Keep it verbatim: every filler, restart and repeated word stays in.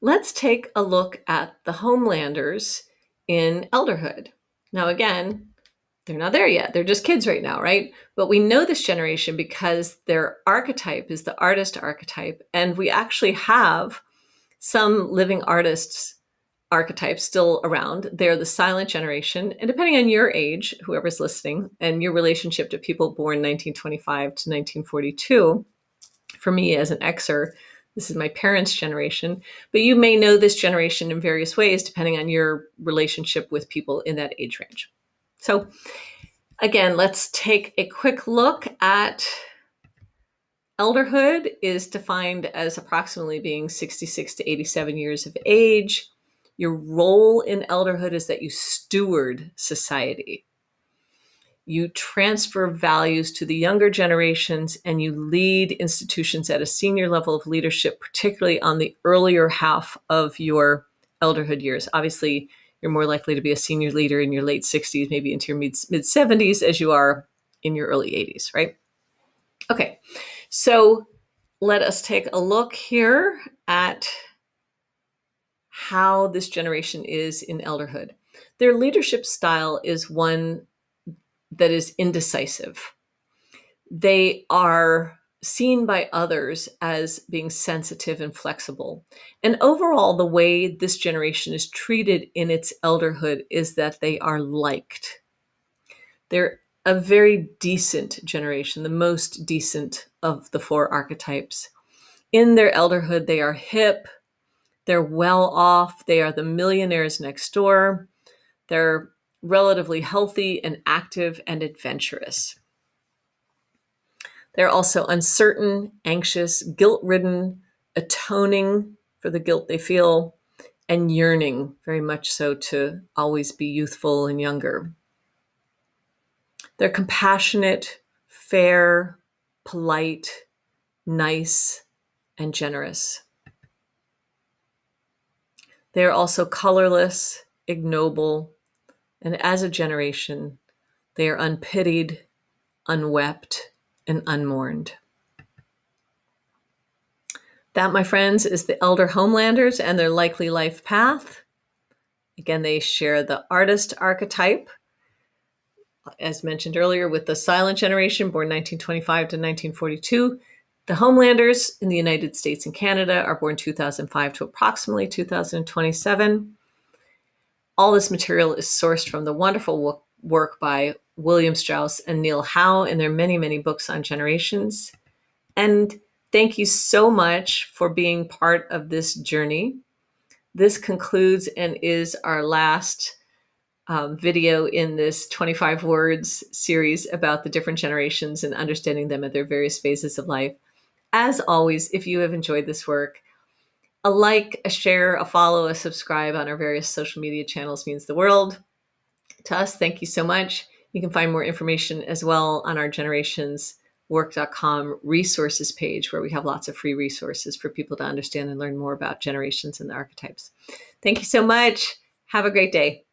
let's take a look at the Homelanders in elderhood. Now, again, they're not there yet. They're just kids right now, right? But we know this generation because their archetype is the artist archetype. And we actually have some living artists archetypes still around. They're the silent generation. And depending on your age, whoever's listening, and your relationship to people born nineteen twenty-five to nineteen forty-two, for me as an Xer, this is my parents' generation, but you may know this generation in various ways, depending on your relationship with people in that age range. So again, let's take a quick look at elderhood is defined as approximately being sixty-six to eighty-seven years of age. Your role in elderhood is that you steward society. You transfer values to the younger generations and you lead institutions at a senior level of leadership, particularly on the earlier half of your elderhood years. Obviously, you're more likely to be a senior leader in your late sixties, maybe into your mid, mid seventies as you are in your early eighties, right? Okay, so let us take a look here at how this generation is in elderhood. Their leadership style is one that is indecisive. They are seen by others as being sensitive and flexible. And overall, the way this generation is treated in its elderhood is that they are liked. They're a very decent generation, the most decent of the four archetypes. In their elderhood, they are hip, they're well off, they are the millionaires next door, they're relatively healthy and active and adventurous. They're also uncertain, anxious, guilt-ridden, atoning for the guilt they feel, and yearning very much so to always be youthful and younger. They're compassionate, fair, polite, nice, and generous. They're also colorless, ignoble, and as a generation, they are unpitied, unwept, and unmourned. That, my friends, is the Elder Homelanders and their likely life path. Again, they share the artist archetype, as mentioned earlier, with the silent generation born nineteen twenty-five to nineteen forty-two. The Homelanders in the United States and Canada are born two thousand five to approximately two thousand twenty-seven. All this material is sourced from the wonderful work by William Strauss and Neil Howe in their many, many books on generations. And thank you so much for being part of this journey. This concludes and is our last um, video in this twenty-five words series about the different generations and understanding them at their various phases of life. As always, if you have enjoyed this work, a like, a share, a follow, a subscribe on our various social media channels means the world to us. Thank you so much. You can find more information as well on our generations work dot com resources page, where we have lots of free resources for people to understand and learn more about generations and the archetypes. Thank you so much. Have a great day.